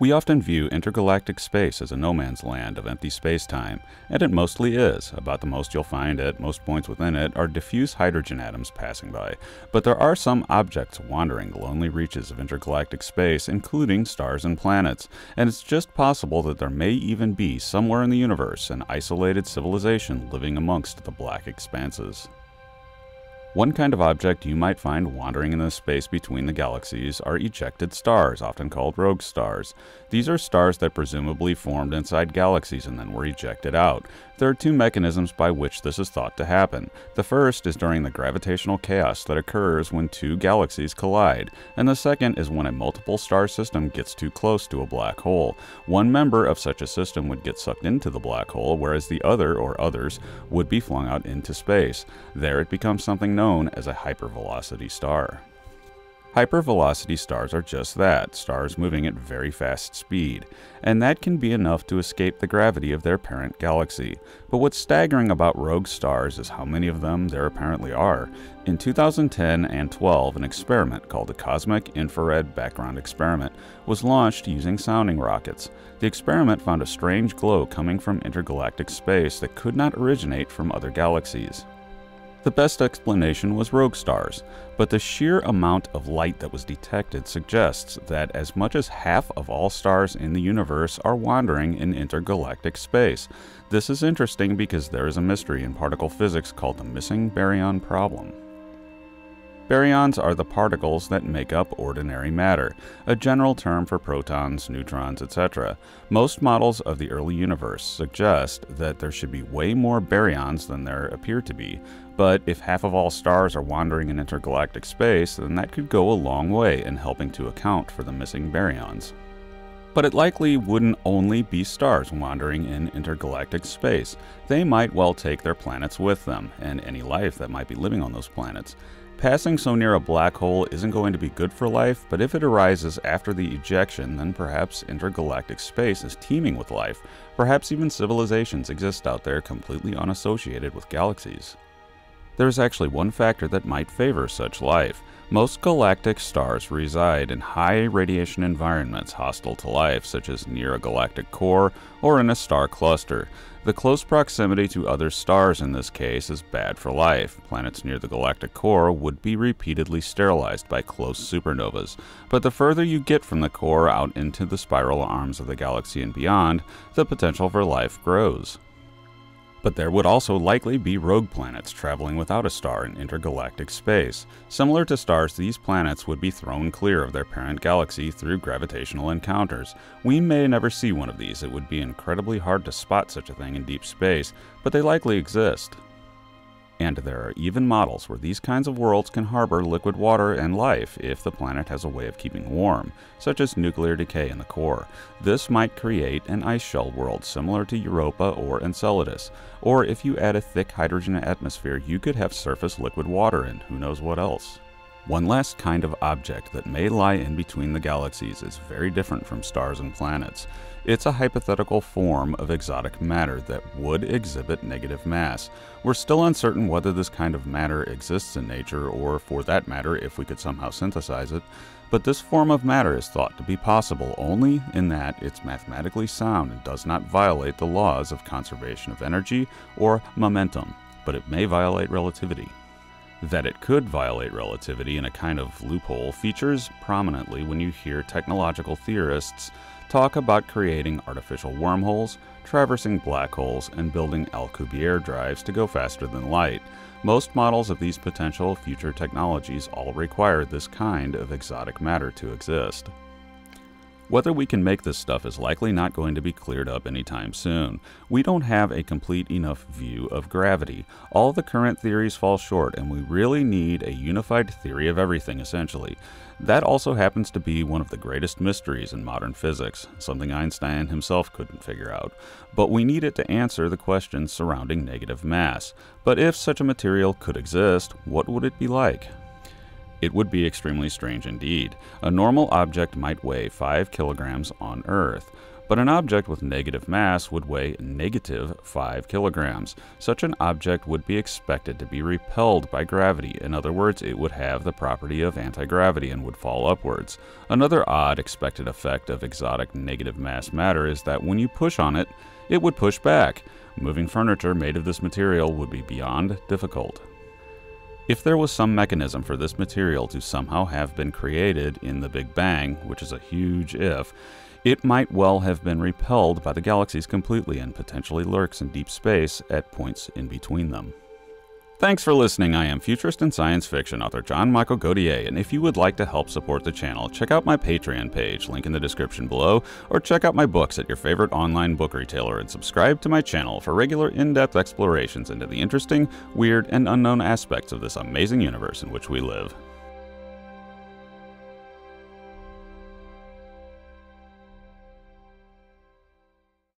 We often view intergalactic space as a no-man's land of empty space-time, and it mostly is. About the most you'll find at most points within it are diffuse hydrogen atoms passing by, but there are some objects wandering the lonely reaches of intergalactic space, including stars and planets, and it's just possible that there may even be somewhere in the universe an isolated civilization living amongst the black expanses. One kind of object you might find wandering in the space between the galaxies are ejected stars, often called rogue stars. These are stars that presumably formed inside galaxies and then were ejected out. There are two mechanisms by which this is thought to happen. The first is during the gravitational chaos that occurs when two galaxies collide, and the second is when a multiple star system gets too close to a black hole. One member of such a system would get sucked into the black hole, whereas the other or others would be flung out into space. There it becomes something known as a hypervelocity star. Hypervelocity stars are just that, stars moving at very fast speed, and that can be enough to escape the gravity of their parent galaxy. But what's staggering about rogue stars is how many of them there apparently are. In 2010 and 12, an experiment called the Cosmic Infrared Background Experiment was launched using sounding rockets. The experiment found a strange glow coming from intergalactic space that could not originate from other galaxies. The best explanation was rogue stars, but the sheer amount of light that was detected suggests that as much as half of all stars in the universe are wandering in intergalactic space. This is interesting because there is a mystery in particle physics called the missing baryon problem. Baryons are the particles that make up ordinary matter, a general term for protons, neutrons, etc. Most models of the early universe suggest that there should be way more baryons than there appear to be, but if half of all stars are wandering in intergalactic space, then that could go a long way in helping to account for the missing baryons. But it likely wouldn't only be stars wandering in intergalactic space. They might well take their planets with them, and any life that might be living on those planets. Passing so near a black hole isn't going to be good for life, but if it arises after the ejection, then perhaps intergalactic space is teeming with life. Perhaps even civilizations exist out there completely unassociated with galaxies. There is actually one factor that might favor such life. Most galactic stars reside in high radiation environments hostile to life, such as near a galactic core or in a star cluster. The close proximity to other stars in this case is bad for life. Planets near the galactic core would be repeatedly sterilized by close supernovas. But the further you get from the core out into the spiral arms of the galaxy and beyond, the potential for life grows. But there would also likely be rogue planets traveling without a star in intergalactic space. Similar to stars, these planets would be thrown clear of their parent galaxy through gravitational encounters. We may never see one of these. It would be incredibly hard to spot such a thing in deep space, but they likely exist. And there are even models where these kinds of worlds can harbor liquid water and life if the planet has a way of keeping warm, such as nuclear decay in the core. This might create an ice shell world similar to Europa or Enceladus, or if you add a thick hydrogen atmosphere, you could have surface liquid water and who knows what else. One last kind of object that may lie in between the galaxies is very different from stars and planets. It's a hypothetical form of exotic matter that would exhibit negative mass. We're still uncertain whether this kind of matter exists in nature or, for that matter, if we could somehow synthesize it, but this form of matter is thought to be possible only in that it's mathematically sound and does not violate the laws of conservation of energy or momentum, but it may violate relativity. That it could violate relativity in a kind of loophole features prominently when you hear technological theorists talk about creating artificial wormholes, traversing black holes, and building Alcubierre drives to go faster than light. Most models of these potential future technologies all require this kind of exotic matter to exist. Whether we can make this stuff is likely not going to be cleared up anytime soon. We don't have a complete enough view of gravity. All the current theories fall short, and we really need a unified theory of everything, essentially. That also happens to be one of the greatest mysteries in modern physics, something Einstein himself couldn't figure out. But we need it to answer the questions surrounding negative mass. But if such a material could exist, what would it be like? It would be extremely strange indeed. A normal object might weigh 5 kilograms on Earth, but an object with negative mass would weigh -5 kilograms. Such an object would be expected to be repelled by gravity. In other words, it would have the property of anti-gravity and would fall upwards. Another odd expected effect of exotic negative mass matter is that when you push on it, it would push back. Moving furniture made of this material would be beyond difficult. If there was some mechanism for this material to somehow have been created in the Big Bang, which is a huge if, it might well have been repelled by the galaxies completely and potentially lurks in deep space at points in between them. Thanks for listening. I am futurist and science fiction author John Michael Godier, and if you would like to help support the channel, check out my Patreon page, link in the description below, or check out my books at your favorite online book retailer and subscribe to my channel for regular in-depth explorations into the interesting, weird, and unknown aspects of this amazing universe in which we live.